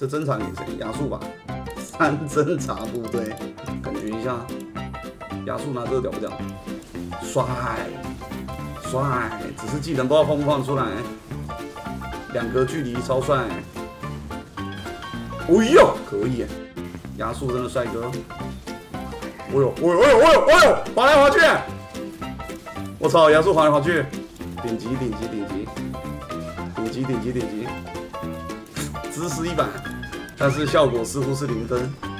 这侦察眼神亚速吧，三侦察部队，感觉一下，亚速拿这个屌不屌？帅，帅，只是技能不知道放不放出来，两格距离超帅。哎呦，可以，亚速真的帅哥。哎呦，哎呦，哎呦，哎呦，哎呦，滑来滑去，我操，亚速滑来滑去，顶级，顶级，顶级，顶级，顶级，顶级。知识100，但是效果似乎是0分。